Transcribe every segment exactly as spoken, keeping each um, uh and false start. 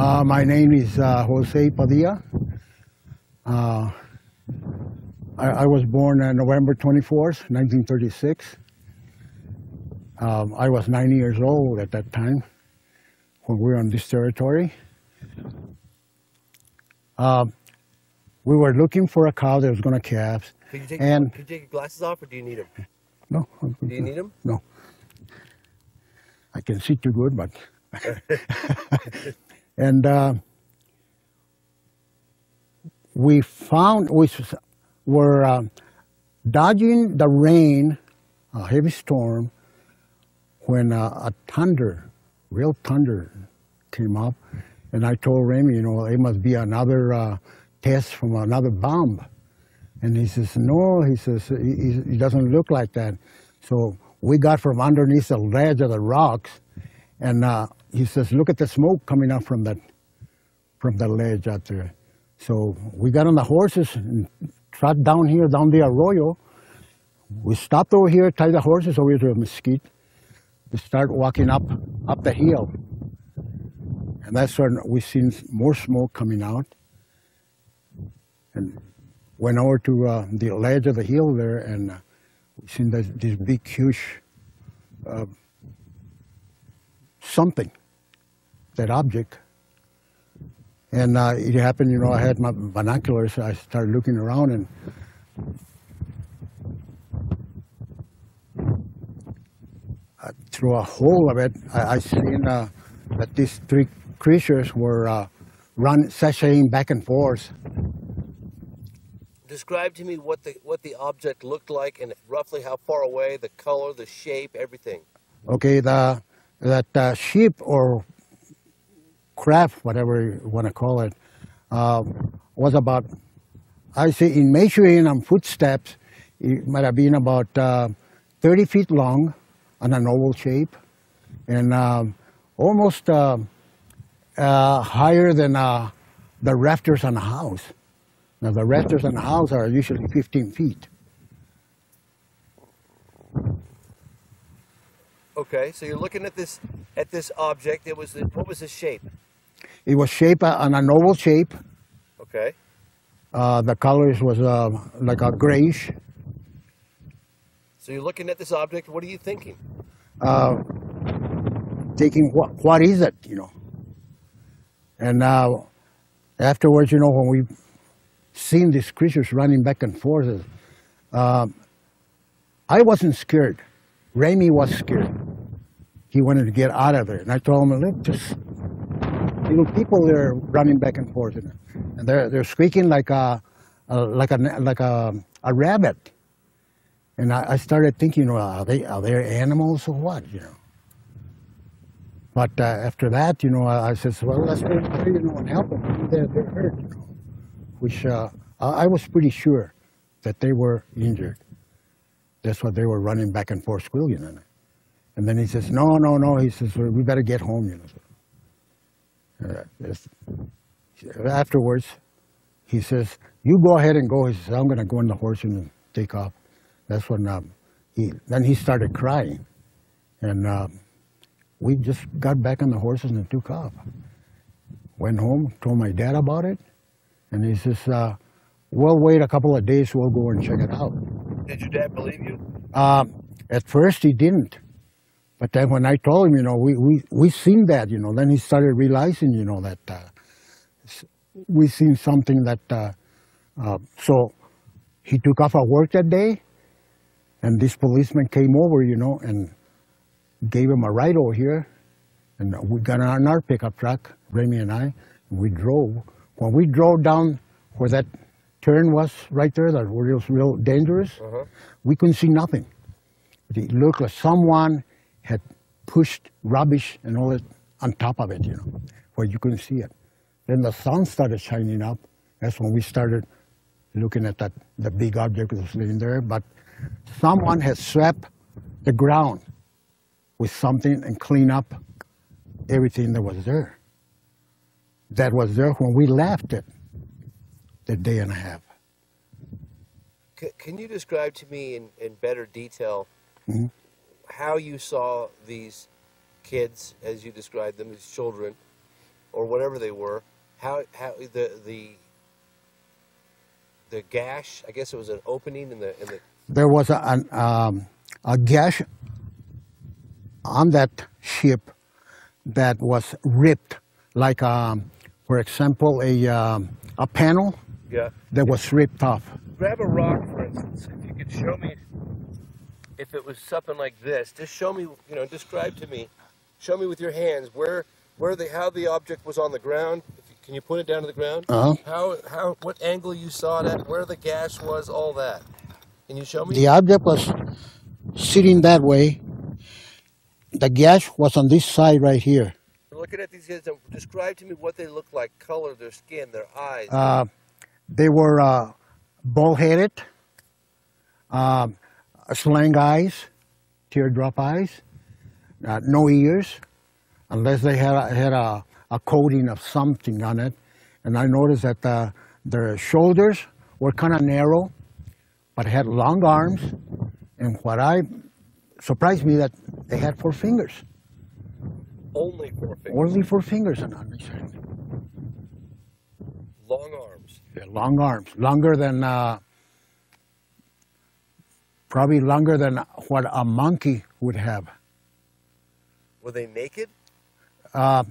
Uh, my name is uh, José Padilla. Uh, I, I was born on November twenty-fourth, nineteen thirty-six. Um, I was ninety years old at that time when we were on this territory. Uh, we were looking for a cow that was going to calve. Could you take, and, could you take your glasses off, or do you need them? No. Do you need them? No. I can see too good, but... and uh, we found, we were uh, dodging the rain, a heavy storm, when uh, a thunder, real thunder, came up. And I told Remy, you know, it must be another uh, test from another bomb. And he says, no, he says, it doesn't look like that. So we got from underneath the ledge of the rocks, and uh, he says, look at the smoke coming up from that, from the ledge out there. So we got on the horses and trot down here, down the arroyo. We stopped over here, tied the horses over to a mesquite, to start walking up, up the hill. And that's when we seen more smoke coming out. And went over to uh, the ledge of the hill there, and uh, we seen this, this big, huge uh, something, that object. And uh, it happened, you know, I had my binoculars, I started looking around, and uh, through a hole of it, I, I seen uh, that these three creatures were uh, run, sashaying back and forth. Describe to me what the what the object looked like and roughly how far away, the color, the shape, everything. Okay, the that uh, sheep or craft, whatever you want to call it, uh, was about, I say in measuring on footsteps, it might have been about uh, thirty feet long on an oval shape, and uh, almost uh, uh, higher than uh, the rafters on a house. Now, the rafters on the house are usually fifteen feet. Okay, so you're looking at this at this object. It was the, what was the shape? It was shaped on an oval shape. Okay. Uh, the colors was uh, like a grayish. So you're looking at this object. What are you thinking? Uh, thinking what? What is it? You know. And now, uh, afterwards, you know, when we seeing these creatures running back and forth, uh, I wasn't scared. Remy was scared. He wanted to get out of there, and I told him, "Look, just little people there running back and forth, and they're they're squeaking like a, a like a like a, a rabbit." And I, I started thinking, "Well, are they are they animals or what?" You know. But uh, after that, you know, I, I said, "Well, let's go there, you know, and help them. They're, they're hurt." You know. Which uh, I was pretty sure that they were injured. That's why they were running back and forth squealing on it. And then he says, no, no, no. He says, well, we better get home, you know. Uh, afterwards, he says, you go ahead and go. He says, I'm going to go on the horse and take off. That's when um, he, then he started crying. And um, we just got back on the horses and took off. Went home, told my dad about it. And he says, uh, we'll wait a couple of days, we'll go and check it out. Did your dad believe you? Uh, at first he didn't. But then when I told him, you know, we, we, we seen that, you know, then he started realizing, you know, that uh, we seen something that, uh, uh, so he took off at work that day, and this policeman came over, you know, and gave him a ride over here. And we got on our pickup truck, Remy and I, and we drove. When we drove down where that turn was right there, that was real dangerous, uh-huh. We couldn't see nothing. It looked like someone had pushed rubbish and all that on top of it, you know, where you couldn't see it. Then the sun started shining up. That's when we started looking at that, the big object that was laying there. But someone had swept the ground with something and cleaned up everything that was there. That was there when we left it, the day and a half. C can you describe to me in, in better detail mm-hmm. how you saw these kids, as you described them as children, or whatever they were, how how the the the gash, I guess it was an opening in the in the there was a an, um, a gash on that ship that was ripped, like um, for example a um, a panel, yeah, that was ripped off. Grab a rock, for instance, if you could show me. If it was something like this, just show me, you know, describe to me, show me with your hands where, where the, how the object was on the ground. If you, can you put it down to the ground? Uh-huh. How, how, what angle you saw it at, where the gash was, all that. Can you show me? The object was sitting that way. The gash was on this side right here. You're looking at these guys, describe to me what they look like, color, their skin, their eyes. Uh, they were uh, bull-headed. Um, Slang eyes, teardrop eyes, uh, no ears, unless they had, a, had a, a coating of something on it. And I noticed that uh, their shoulders were kind of narrow, but had long arms. And what I surprised me that they had four fingers. Only four fingers. Only four fingers on each side. Long arms. Yeah, long arms, longer than. Uh, Probably longer than what a monkey would have. Were they naked? Uh,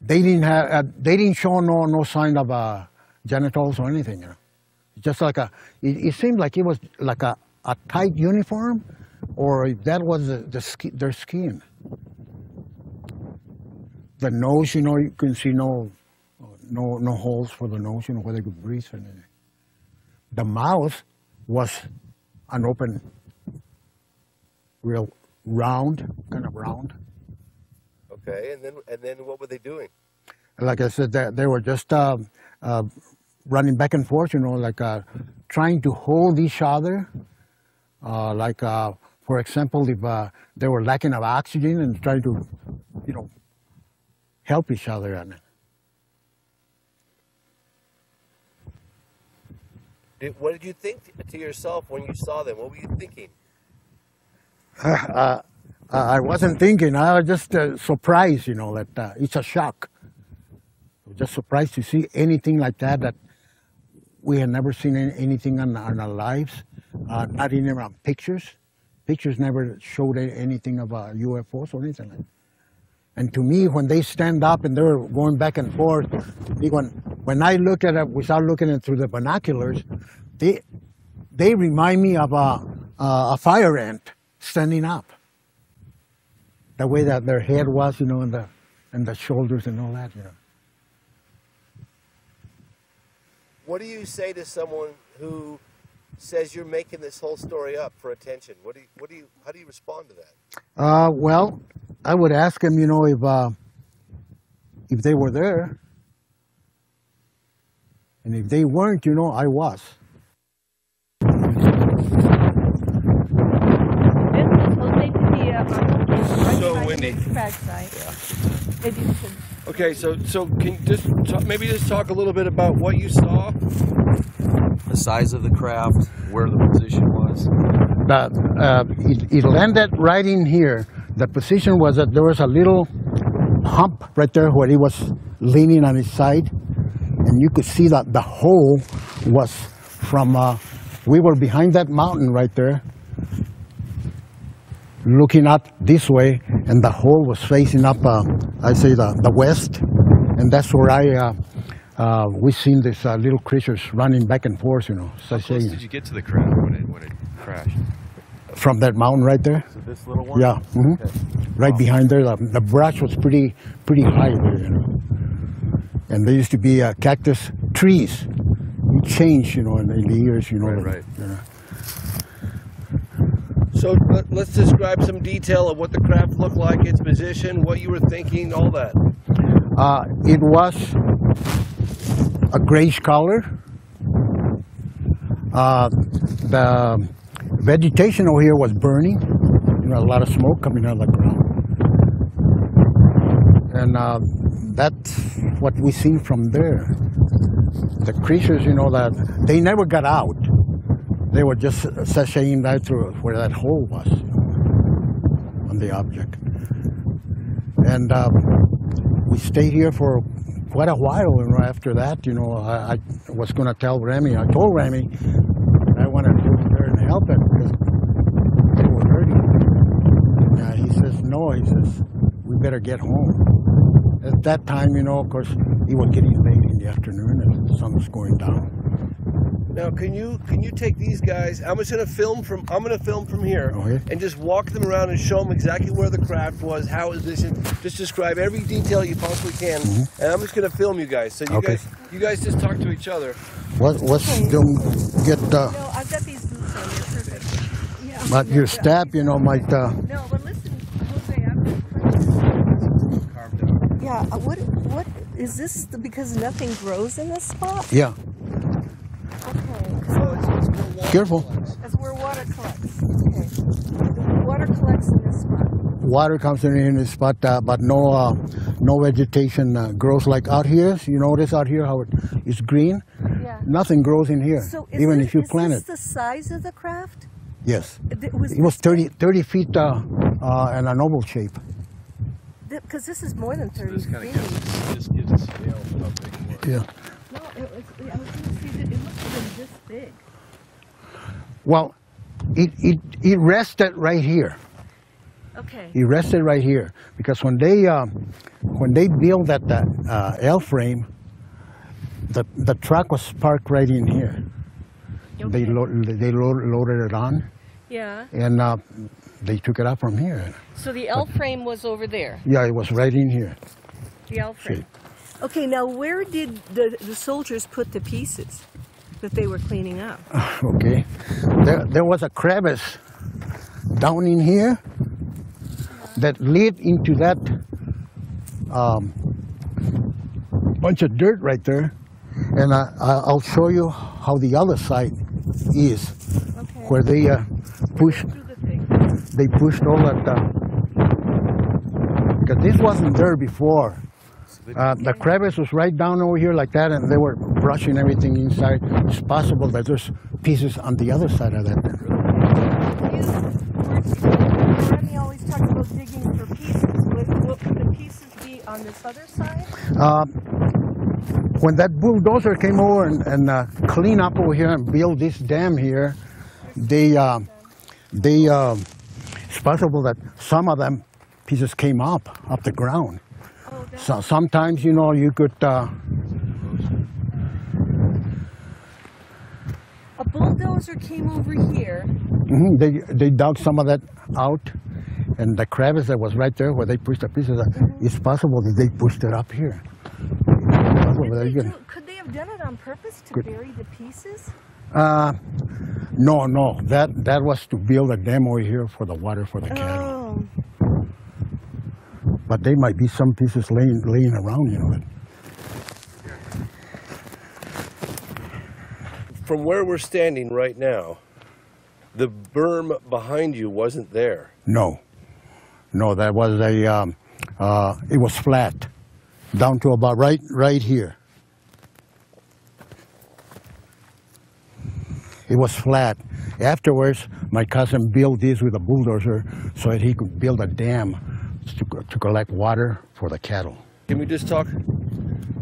they didn't have. Uh, they didn't show no no sign of uh, genitals or anything. You know, just like a. It, it seemed like it was like a, a tight uniform, or that was the, the ski, their skin. The nose, you know, you can see no, no no holes for the nose, you know, where they could breathe or anything. The mouth was. An open, real round, kind of round. Okay, and then and then what were they doing? Like I said, they, they were just uh, uh, running back and forth, you know, like uh, trying to hold each other. Uh, like, uh, for example, if uh, they were lacking of oxygen and trying to, you know, help each other on it. What did you think to yourself when you saw them? What were you thinking? Uh, I wasn't thinking. I was just uh, surprised, you know, that uh, it's a shock. I'm just surprised to see anything like that, that we had never seen anything in our lives, uh, not even on pictures. Pictures never showed anything of uh, U F Os or anything like that. And to me, when they stand up and they're going back and forth, when, when I look at it without looking at it through the binoculars, they, they remind me of a, a fire ant standing up. The way that their head was, you know, and the, and the shoulders and all that, you know. What do you say to someone who says you're making this whole story up for attention? What do you, what do you, how do you respond to that? Uh, well, I would ask them, you know, if uh, if they were there, and if they weren't, you know, I was. This is José Padilla on the so windy. Yeah. Okay, so so can you just talk, maybe just talk a little bit about what you saw, the size of the craft, where the position was. That uh, it, it landed right in here. The position was that there was a little hump right there where he was leaning on his side, and you could see that the hole was from, uh, we were behind that mountain right there, looking up this way, and the hole was facing up, uh, I say the, the west, and that's where I, uh, uh, we seen these uh, little creatures running back and forth, you know. So How close did you get to the craft when it, when it crashed? From that mountain right there. So this little one? Yeah. Mm-hmm. Okay. Right wow. Behind there. The, the brush was pretty pretty high there, you know. And there used to be uh, cactus trees. It changed, you know, in the years, you know. Right, right. You know. So let, let's describe some detail of what the craft looked like, its position, what you were thinking, all that. Uh, it was a grayish color. Uh, the... Vegetation over here was burning, you know, a lot of smoke coming out of the ground. And uh, that's what we see from there. The creatures, you know, that they never got out. They were just sashaying right through where that hole was, you know, on the object. And uh, we stayed here for quite a while after that, you know, I, I was going to tell Remy. I told Remy I wanted to go there and help him because they were hurting. Yeah, he says, no, he says, we better get home. At that time, you know, of course, he was getting late in the afternoon and the sun was going down. Now, can you can you take these guys? I'm just gonna film from I'm gonna film from here, okay, and just walk them around and show them exactly where the craft was, how it was positioned. Just describe every detail you possibly can, mm-hmm. and I'm just gonna film you guys. So you okay. guys, you guys just talk to each other. What what's okay. Don't get the. Uh, no, I've got these boots on. They're perfect. Yeah. But your staff, you know, might. Uh, no, but listen, Jose, I'm carved out. Yeah. What what is this? Because nothing grows in this spot. Yeah. Careful. That's where water collects. Okay. The water collects in this spot. Water comes in in this spot, uh, but no, uh, no vegetation uh, grows like out here. So you notice out here how it is green. Yeah. Nothing grows in here. So even this, if you plant it. Is this the size of the craft? Yes. It was, it was thirty, thirty feet uh, uh, and an oval shape. Because this is more than thirty so this feet. Gives, this gives a scale of yeah. No, it was, I was going to see that it must have been this big. Well, it, it, it rested right here. Okay. It rested right here because when they uh, when they built that uh, L-frame, the the truck was parked right in here. Okay. They lo they lo loaded it on. Yeah. And uh, they took it up from here. So the L-frame was over there. Yeah, it was right in here. The L-frame. Okay. Now, where did the the soldiers put the pieces that they were cleaning up? Okay. There, there was a crevice down in here that led into that um, bunch of dirt right there. And I, I'll show you how the other side is, okay. where they uh, pushed, they pushed all that, uh, because this wasn't there before. Uh, the crevice was right down over here like that, and they were brushing everything inside. It's possible that there's pieces on the other side of that. Remy always talks about digging for pieces. Will the pieces be on this other side? Uh, when that bulldozer came over and, and uh, cleaned up over here and built this dam here, they, uh, they, uh, it's possible that some of them pieces came up, up the ground. So sometimes, you know, you could... Uh, a bulldozer came over here. Mm-hmm. They they dug some of that out, and the crevice that was right there where they pushed the pieces, mm-hmm. it's possible that they pushed it up here. They do, could they have done it on purpose to could, bury the pieces? Uh, no, no. That, that was to build a dam over here for the water for the cattle. Oh. But there might be some pieces laying, laying around, you know. From where we're standing right now, the berm behind you wasn't there. No, no, that was a, um, uh, it was flat, down to about right, right here. It was flat. Afterwards, my cousin built this with a bulldozer so that he could build a dam To, to collect water for the cattle. Can we just talk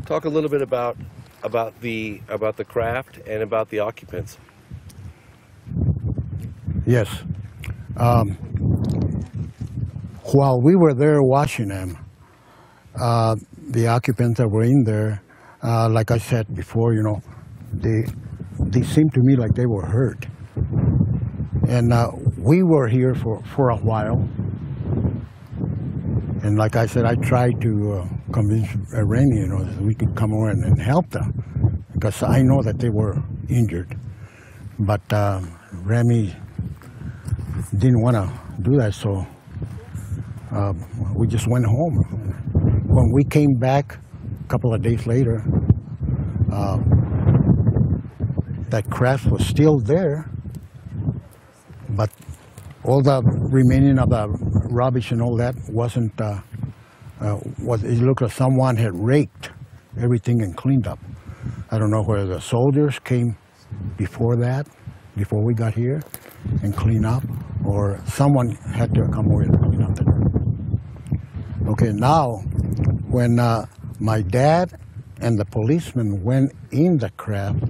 talk a little bit about about the about the craft and about the occupants? Yes. Um, while we were there watching them, uh, the occupants that were in there, uh, like I said before, you know, they they seemed to me like they were hurt, and uh, we were here for for a while. And like I said, I tried to uh, convince Remy, you know, that we could come over and, and help them, because I know that they were injured. But uh, Remy didn't want to do that, so uh, we just went home. When we came back a couple of days later, uh, that craft was still there, but all the remaining of the rubbish and all that wasn't, uh, uh, was, it looked like someone had raked everything and cleaned up. I don't know whether the soldiers came before that, before we got here, and clean up, or someone had to come over and clean up the dirt. Okay, now, when uh, my dad and the policemen went in the craft.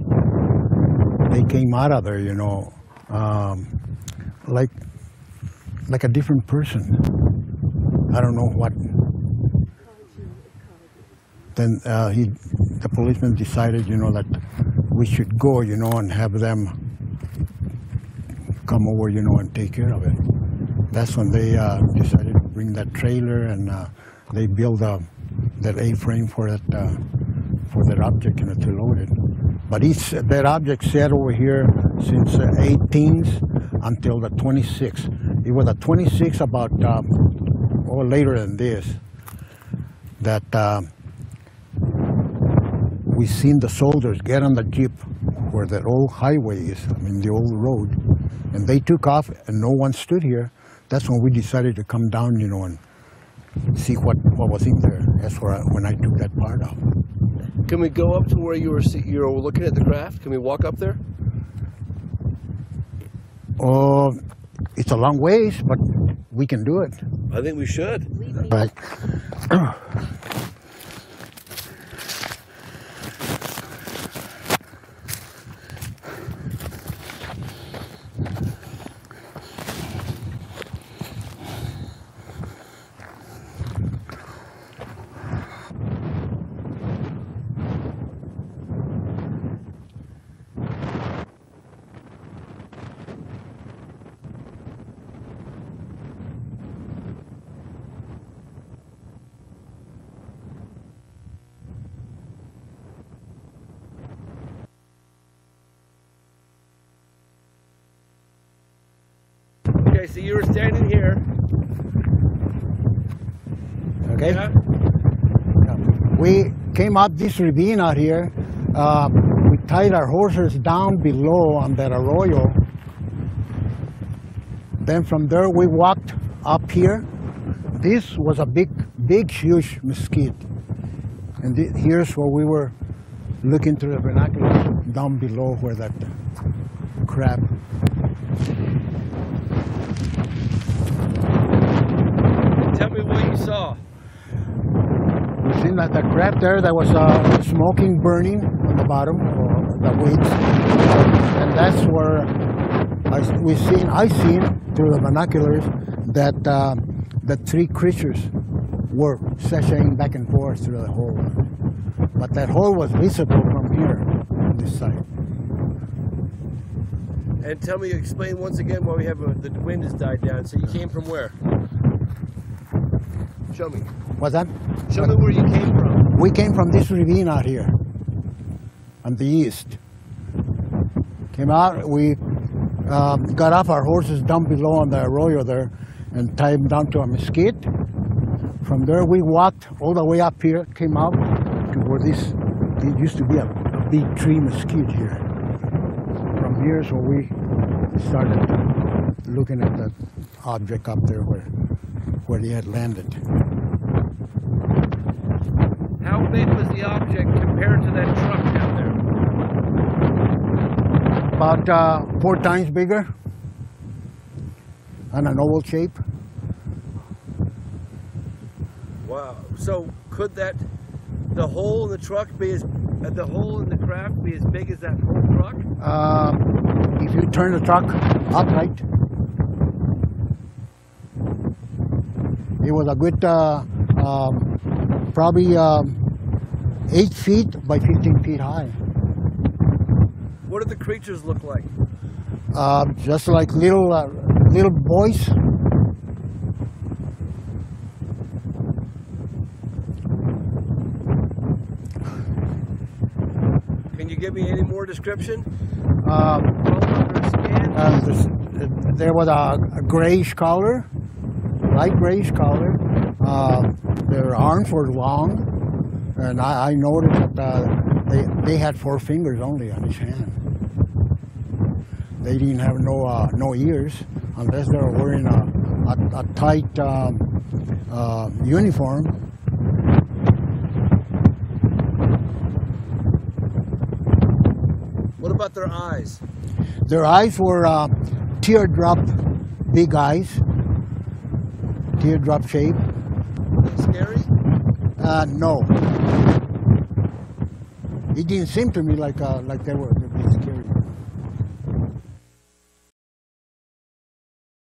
They came out of there, you know, um, like like a different person. I don't know what. Then uh, he, the policeman decided, you know, that we should go, you know, and have them come over, you know, and take care of it. That's when they uh, decided to bring that trailer, and uh, they built a, that A-frame for that uh, for that object, and you know, to load it. But each, that object sat over here since the uh, eighteens until the twenty-sixth. It was the twenty-sixth, about um, or later than this, that uh, we seen the soldiers get on the jeep where that old highway is. I mean, the old road. And they took off, and no one stood here. That's when we decided to come down, you know, and see what, what was in there. That's where I, when I took that part off. Can we go up to where you were you were looking at the craft? Can we walk up there? Oh, uh, it's a long ways, but we can do it. I think we should. Right. Okay, so you were standing here. Okay. Yeah. We came up this ravine out here. Uh, we tied our horses down below on that arroyo. Then from there we walked up here. This was a big, big, huge mesquite. And th here's where we were looking through the binoculars down below where that crab. Tell me what you saw. We seen that the crab there that was uh, smoking, burning on the bottom of the weeds, and that's where I, we seen. I seen through the binoculars that uh, the three creatures were sashaying back and forth through the hole, but that hole was visible from here on this side. And tell me, explain once again why we have a, the wind has died down. So you came from where? Show me. What's that? Show me where you came from. We came from this ravine out here, on the east. Came out, we um, got off our horses down below on the arroyo there and tied them down to a mesquite. From there we walked all the way up here, came out to where this, it used to be a, a big tree mesquite here. From here is where we started looking at that object up there where, where they had landed. How big was the object compared to that truck down there? About uh, four times bigger, and an oval shape. Wow! So could that the hole in the truck be as uh, the hole in the craft be as big as that whole truck? Uh, if you turn the truck upright, it was a good, uh, um, probably. Um, eight feet by fifteen feet high. What did the creatures look like? Uh, just like little uh, little boys. Can you give me any more description? Uh, uh, this, uh, there was a, a grayish color, light grayish color. Uh, their arms were long. And I, I noticed that uh, they, they had four fingers only on his hand. They didn't have no uh, no ears, unless they were wearing a, a, a tight um, uh, uniform. What about their eyes? Their eyes were uh, teardrop, big eyes, teardrop shape. Scary? Uh, no. It didn't seem to me like uh, like they were scary.